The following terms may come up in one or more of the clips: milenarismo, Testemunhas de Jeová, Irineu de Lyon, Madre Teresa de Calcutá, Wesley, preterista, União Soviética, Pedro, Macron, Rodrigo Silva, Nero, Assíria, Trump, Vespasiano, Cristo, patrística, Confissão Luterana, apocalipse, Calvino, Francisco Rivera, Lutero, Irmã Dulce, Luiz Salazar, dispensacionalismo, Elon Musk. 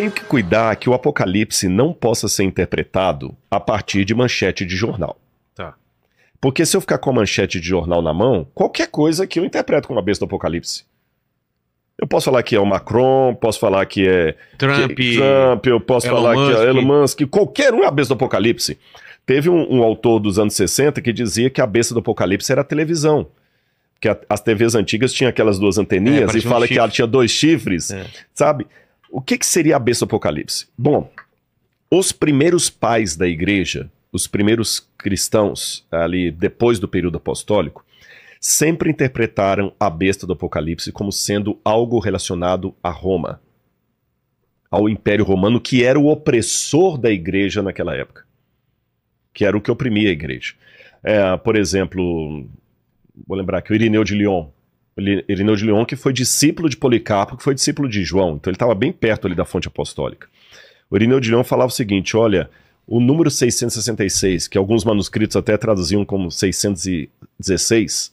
Tenho que cuidar que o Apocalipse não possa ser interpretado a partir de manchete de jornal. Tá. Porque se eu ficar com a manchete de jornal na mão, qualquer coisa que eu interpreto como a besta do Apocalipse. Eu posso falar que é o Macron, posso falar que é Trump, eu posso falar que é Elon Musk, qualquer um é a besta do Apocalipse. Teve um autor dos anos 60 que dizia que a besta do Apocalipse era a televisão. Que as TVs antigas tinham aquelas duas anteninhas e fala que ela tinha dois chifres, sabe? O que seria a besta do Apocalipse? Bom, os primeiros pais da igreja, os primeiros cristãos ali depois do período apostólico, sempre interpretaram a besta do Apocalipse como sendo algo relacionado a Roma, ao Império Romano, que era o opressor da igreja naquela época, que era o que oprimia a igreja. Por exemplo, vou lembrar que o Irineu de Lyon, que foi discípulo de Policarpo, que foi discípulo de João, então ele estava bem perto ali da fonte apostólica. O Irineu de Lyon falava o seguinte: olha, o número 666, que alguns manuscritos até traduziam como 616,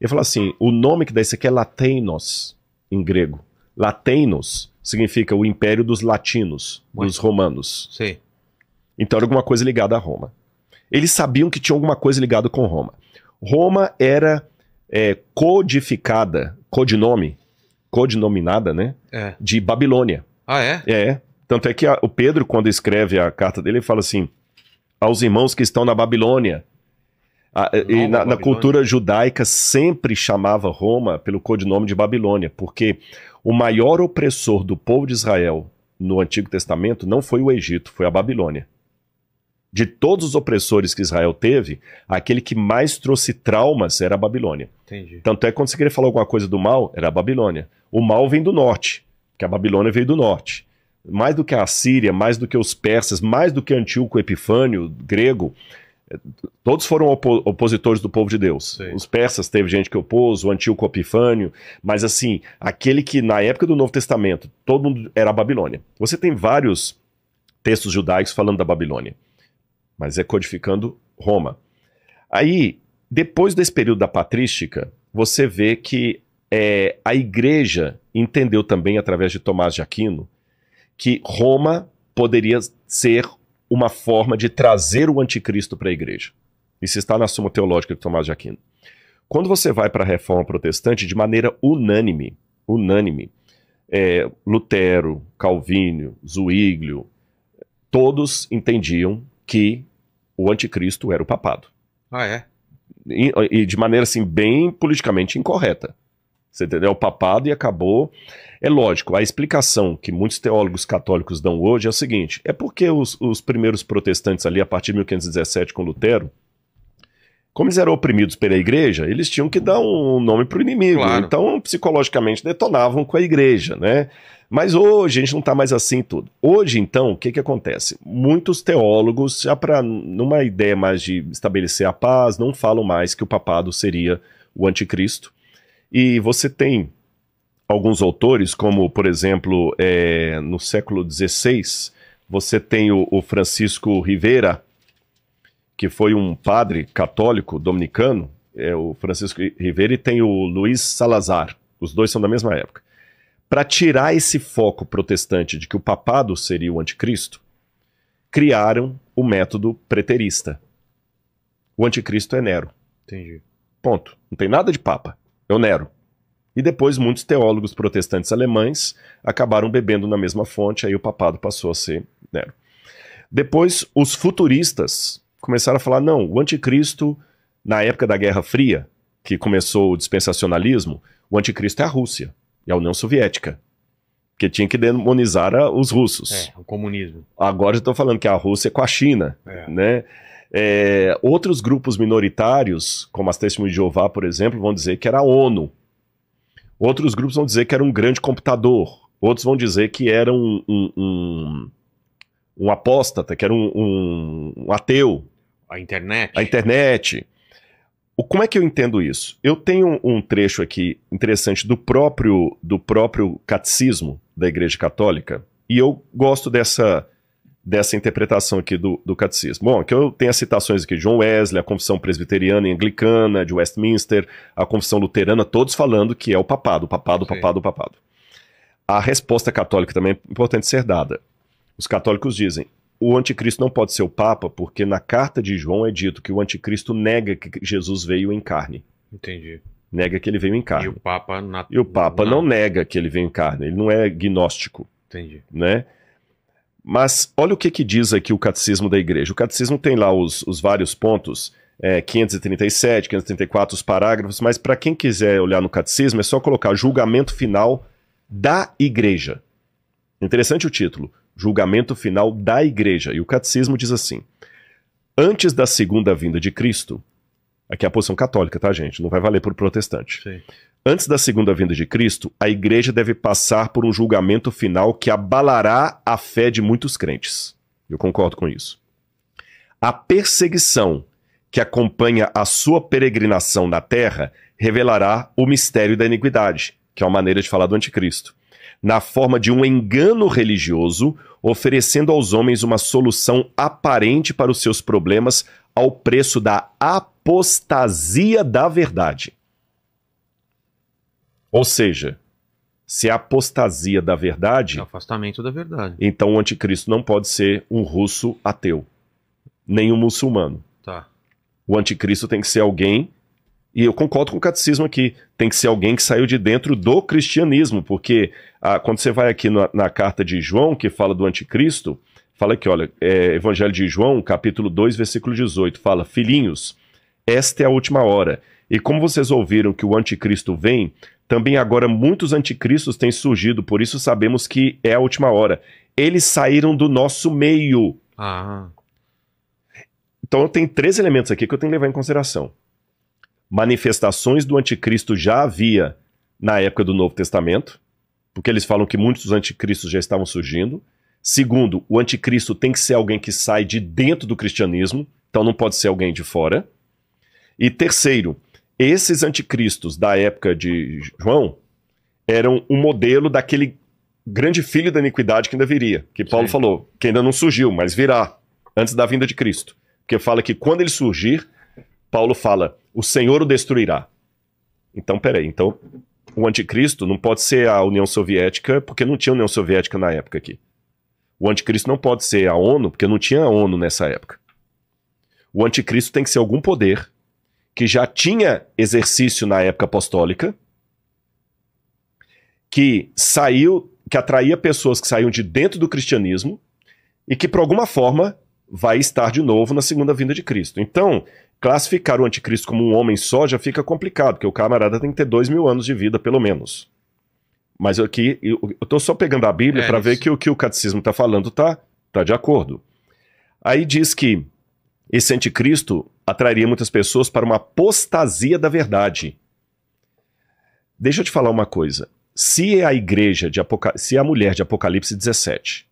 ele falava assim, o nome que dá isso aqui é Lateinos, em grego. Lateinos significa o império dos latinos, dos romanos. Sim. Então era alguma coisa ligada a Roma. Eles sabiam que tinha alguma coisa ligada com Roma. Roma era codificada, codinominada, né? De Babilônia. Ah, é? É. Tanto é que o Pedro, quando escreve a carta dele, ele fala assim, aos irmãos que estão na Babilônia. Na cultura judaica sempre chamava Roma pelo codinome de Babilônia, porque o maior opressor do povo de Israel no Antigo Testamento não foi o Egito, foi a Babilônia. De todos os opressores que Israel teve, aquele que mais trouxe traumas era a Babilônia. Entendi. Tanto é que quando você queria falar alguma coisa do mal, era a Babilônia. O mal vem do norte, porque a Babilônia veio do norte. Mais do que a Assíria, mais do que os persas, mais do que Antíoco Epifânio, grego, todos foram opositores do povo de Deus. Sim. Os persas teve gente que opôs, o Antíoco Epifânio, mas assim, aquele que na época do Novo Testamento, todo mundo era a Babilônia. Você tem vários textos judaicos falando da Babilônia. Mas é codificando Roma. Aí, depois desse período da patrística, você vê que a igreja entendeu também, através de Tomás de Aquino, que Roma poderia ser uma forma de trazer o anticristo para a igreja. Isso está na Suma Teológica de Tomás de Aquino. Quando você vai para a reforma protestante, de maneira unânime, Lutero, Calvino, Zuíglio, todos entendiam que o anticristo era o papado. Ah, é? E de maneira, assim, bem politicamente incorreta. Você entendeu? O papado e acabou. É lógico, a explicação que muitos teólogos católicos dão hoje é o seguinte, é porque os primeiros protestantes ali, a partir de 1517 com Lutero, como eles eram oprimidos pela igreja, eles tinham que dar um nome para o inimigo. Claro. Então, psicologicamente, detonavam com a igreja, né? Mas hoje a gente não está mais assim tudo. Hoje, então, o que que acontece? Muitos teólogos, já para numa ideia mais de estabelecer a paz, não falam mais que o papado seria o anticristo. E você tem alguns autores, como, por exemplo, no século XVI, você tem o Francisco Rivera, que foi um padre católico dominicano, o Francisco Rivera, e tem o Luiz Salazar, os dois são da mesma época. Para tirar esse foco protestante de que o papado seria o anticristo, criaram o método preterista. O anticristo é Nero. Entendi. Ponto. Não tem nada de papa. É o Nero. E depois muitos teólogos protestantes alemães acabaram bebendo na mesma fonte, aí o papado passou a ser Nero. Depois os futuristas começaram a falar, não, o anticristo, na época da Guerra Fria, que começou o dispensacionalismo, o anticristo é a Rússia. E a União Soviética, que tinha que demonizar os russos. O comunismo. Agora eu estou falando que a Rússia é com a China. Né? Outros grupos minoritários, como as Testemunhas de Jeová, por exemplo, vão dizer que era a ONU. Outros grupos vão dizer que era um grande computador. Outros vão dizer que era um apóstata, que era um ateu. A internet. A internet. Como é que eu entendo isso? Eu tenho um trecho aqui interessante do próprio catecismo da Igreja Católica, e eu gosto dessa interpretação aqui do catecismo. Bom, aqui eu tenho as citações aqui de John Wesley, a Confissão Presbiteriana e Anglicana, de Westminster, a Confissão Luterana, todos falando que é o papado, o papado, o papado, o papado. A resposta católica também é importante ser dada. Os católicos dizem, o anticristo não pode ser o Papa, porque na carta de João é dito que o anticristo nega que Jesus veio em carne. Entendi. Nega que ele veio em carne. E o Papa, não nega que ele veio em carne, ele não é gnóstico. Entendi. Né? Mas olha o que, que diz aqui o Catecismo da Igreja. O Catecismo tem lá os vários pontos, 537, 534, os parágrafos, mas para quem quiser olhar no Catecismo é só colocar julgamento final da Igreja. Interessante o título. Julgamento final da Igreja. E o Catecismo diz assim, antes da segunda vinda de Cristo, aqui é a posição católica, tá, gente? Não vai valer para o protestante. Sim. Antes da segunda vinda de Cristo, a Igreja deve passar por um julgamento final que abalará a fé de muitos crentes. Eu concordo com isso. A perseguição que acompanha a sua peregrinação na terra revelará o mistério da iniquidade, que é uma maneira de falar do anticristo, na forma de um engano religioso, oferecendo aos homens uma solução aparente para os seus problemas ao preço da apostasia da verdade. Ou seja, se é apostasia da verdade... é afastamento da verdade. Então o anticristo não pode ser um russo ateu, nem um muçulmano. Tá. O anticristo tem que ser alguém... E eu concordo com o catecismo aqui, tem que ser alguém que saiu de dentro do cristianismo, porque quando você vai aqui na carta de João, que fala do anticristo, fala que, olha, Evangelho de João, capítulo 2, versículo 18, fala, filhinhos, esta é a última hora, e como vocês ouviram que o anticristo vem, também agora muitos anticristos têm surgido, por isso sabemos que é a última hora. Eles saíram do nosso meio. Ah. Então tem três elementos aqui que eu tenho que levar em consideração. Manifestações do anticristo já havia na época do Novo Testamento, porque eles falam que muitos dos anticristos já estavam surgindo. Segundo, o anticristo tem que ser alguém que sai de dentro do cristianismo, então não pode ser alguém de fora. E terceiro, esses anticristos da época de João eram um modelo daquele grande filho da iniquidade que ainda viria, que Paulo falou, que ainda não surgiu, mas virá antes da vinda de Cristo. Porque fala que quando ele surgir, Paulo fala, o Senhor o destruirá. Então, peraí, então o anticristo não pode ser a União Soviética, porque não tinha União Soviética na época aqui. O anticristo não pode ser a ONU, porque não tinha a ONU nessa época. O anticristo tem que ser algum poder que já tinha exercício na época apostólica, que saiu, que atraía pessoas que saíam de dentro do cristianismo e que, por alguma forma, vai estar de novo na segunda vinda de Cristo. Então, classificar o anticristo como um homem só já fica complicado, porque o camarada tem que ter 2.000 anos de vida, pelo menos. Mas aqui, eu estou só pegando a Bíblia para ver que o catecismo está falando tá de acordo. Aí diz que esse anticristo atrairia muitas pessoas para uma apostasia da verdade. Deixa eu te falar uma coisa. Se a igreja de Apocalipse, se a mulher de Apocalipse 17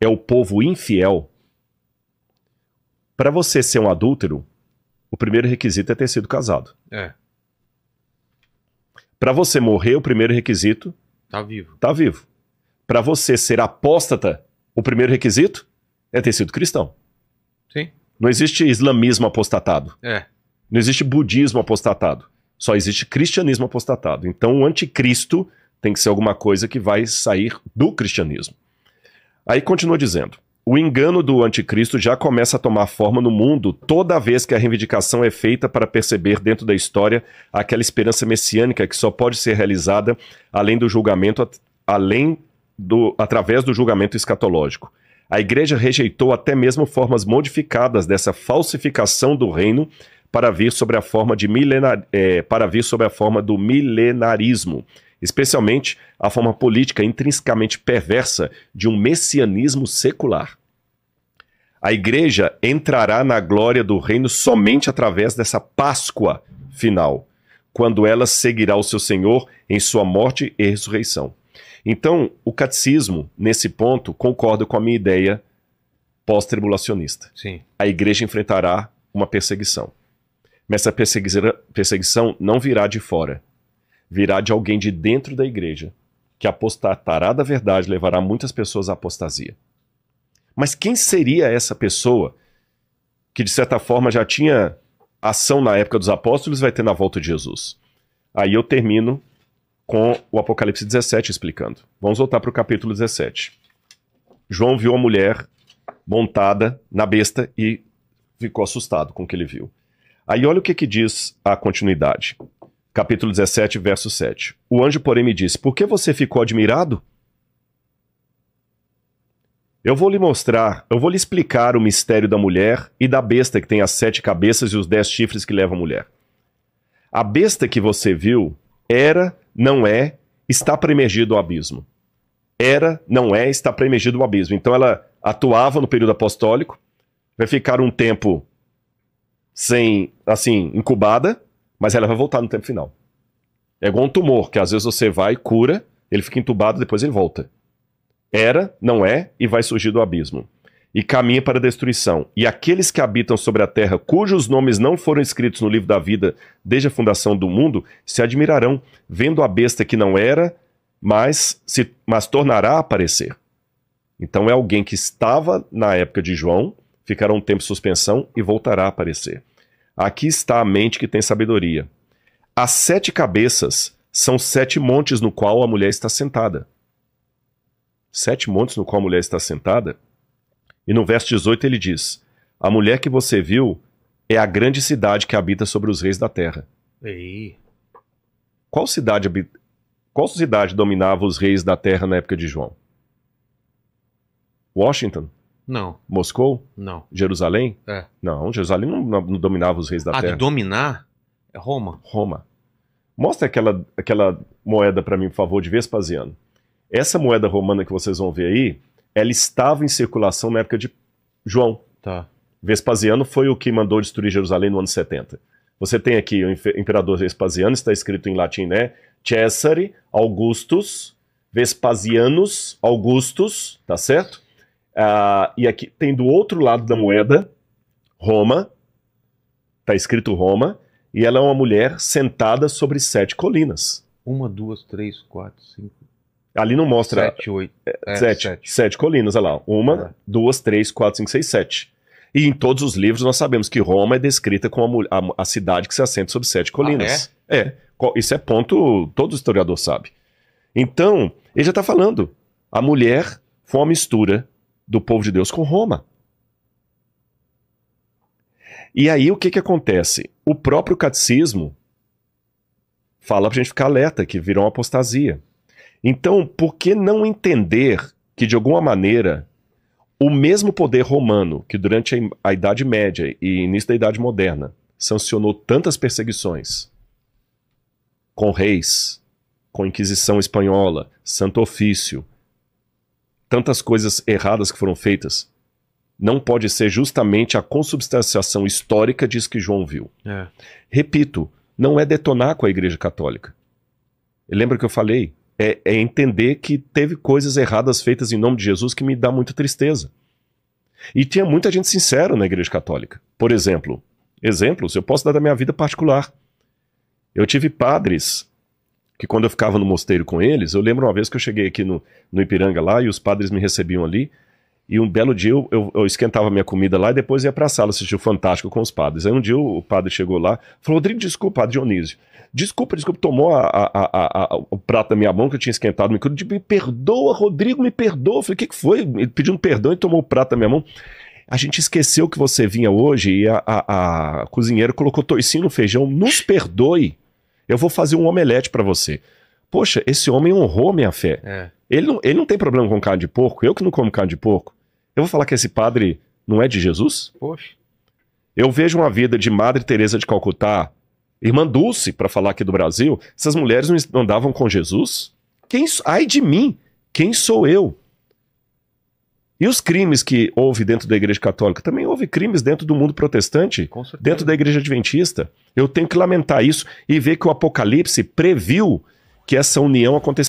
é o povo infiel, para você ser um adúltero, o primeiro requisito é ter sido casado. É. Para você morrer, o primeiro requisito... tá vivo. Tá vivo. Para você ser apóstata, o primeiro requisito é ter sido cristão. Sim. Não existe islamismo apostatado. É. Não existe budismo apostatado. Só existe cristianismo apostatado. Então o anticristo tem que ser alguma coisa que vai sair do cristianismo. Aí continua dizendo... o engano do anticristo já começa a tomar forma no mundo toda vez que a reivindicação é feita para perceber dentro da história aquela esperança messiânica que só pode ser realizada além do julgamento, através do julgamento escatológico. A igreja rejeitou até mesmo formas modificadas dessa falsificação do reino para vir sobre a forma do milenarismo, especialmente a forma política intrinsecamente perversa de um messianismo secular. A igreja entrará na glória do reino somente através dessa Páscoa final, quando ela seguirá o seu Senhor em sua morte e ressurreição. Então, o catecismo, nesse ponto, concorda com a minha ideia pós-tribulacionista. Sim. A igreja enfrentará uma perseguição. Mas essa perseguição não virá de fora. Virá de alguém de dentro da igreja, que apostatará da verdade, levará muitas pessoas à apostasia. Mas quem seria essa pessoa que, de certa forma, já tinha ação na época dos apóstolos e vai ter na volta de Jesus? Aí eu termino com o Apocalipse 17 explicando. Vamos voltar para o capítulo 17. João viu a mulher montada na besta e ficou assustado com o que ele viu. Aí olha o que diz a continuidade. Capítulo 17, verso 7. O anjo, porém, me disse: por que você ficou admirado? Eu vou lhe mostrar, eu vou lhe explicar o mistério da mulher e da besta que tem as 7 cabeças e os 10 chifres que leva a mulher. A besta que você viu era, não é, está para emergir do abismo. Era, não é, está para emergir do abismo. Então ela atuava no período apostólico, vai ficar um tempo sem, assim, incubada, mas ela vai voltar no tempo final. É igual um tumor, que às vezes você vai, cura, ele fica entubado, depois ele volta. Era, não é, e vai surgir do abismo. E caminha para a destruição. E aqueles que habitam sobre a terra, cujos nomes não foram escritos no livro da vida desde a fundação do mundo, se admirarão, vendo a besta que não era, mas tornará a aparecer. Então é alguém que estava na época de João, ficará um tempo em suspensão e voltará a aparecer. Aqui está a mente que tem sabedoria. As 7 cabeças são 7 montes no qual a mulher está sentada. 7 montes no qual a mulher está sentada. E no verso 18 ele diz: a mulher que você viu é a grande cidade que habita sobre os reis da terra. Ei. Qual cidade dominava os reis da terra na época de João? Washington? Não. Moscou? Não. Jerusalém? É. Não, Jerusalém não dominava os reis da terra. Ah, dominar? É Roma. Roma. Mostra aquela moeda para mim, por favor, de Vespasiano. Essa moeda romana que vocês vão ver aí, ela estava em circulação na época de João. Tá. Vespasiano foi o que mandou destruir Jerusalém no ano 70. Você tem aqui o imperador Vespasiano, está escrito em latim, né? Cesare, Augustus, Vespasianus, Augustus, tá certo? E aqui tem do outro lado da moeda, Roma, tá escrito Roma, e ela é uma mulher sentada sobre 7 colinas. 1, 2, 3, 4, 5... Ali não mostra... 7 colinas, olha lá. 1, 2, 3, 4, 5, 6, 7. E em todos os livros nós sabemos que Roma é descrita como a cidade que se assenta sobre 7 colinas. Ah, é? É. Isso é ponto, todo historiador sabe. Então, ele já está falando. A mulher foi uma mistura do povo de Deus com Roma. E aí o que acontece? O próprio catecismo fala para a gente ficar alerta que virou uma apostasia. Então, por que não entender que, de alguma maneira, o mesmo poder romano que durante a Idade Média e início da Idade Moderna sancionou tantas perseguições com reis, com Inquisição Espanhola, Santo Ofício, tantas coisas erradas que foram feitas, não pode ser justamente a consubstanciação histórica disso que João viu. É. Repito, não é detonar com a Igreja Católica. Lembra que eu falei? É entender que teve coisas erradas feitas em nome de Jesus que me dá muita tristeza. E tinha muita gente sincera na Igreja Católica. Por exemplo, exemplos eu posso dar da minha vida particular. Eu tive padres que, quando eu ficava no mosteiro com eles, eu lembro uma vez que eu cheguei aqui no Ipiranga lá e os padres me recebiam ali, e um belo dia eu esquentava minha comida lá e depois ia para a sala assistir o Fantástico com os padres. Aí um dia o padre chegou lá e falou: Rodrigo, desculpa, Padre Dionísio. Desculpa, tomou o prato da minha mão que eu tinha esquentado, me perdoa, Rodrigo, me perdoa. Eu falei: o que foi? Ele pediu um perdão e tomou o prato da minha mão. A gente esqueceu que você vinha hoje e a cozinheira colocou toicinho no feijão. Nos perdoe, eu vou fazer um omelete para você. Poxa, esse homem honrou minha fé. É. Ele não tem problema com carne de porco, eu que não como carne de porco. Eu vou falar que esse padre não é de Jesus? Poxa. Eu vejo uma vida de Madre Teresa de Calcutá, Irmã Dulce, para falar aqui do Brasil, essas mulheres não andavam com Jesus? Ai de mim, quem sou eu? E os crimes que houve dentro da Igreja Católica? Também houve crimes dentro do mundo protestante, dentro da Igreja Adventista. Eu tenho que lamentar isso e ver que o Apocalipse previu que essa união aconteceu.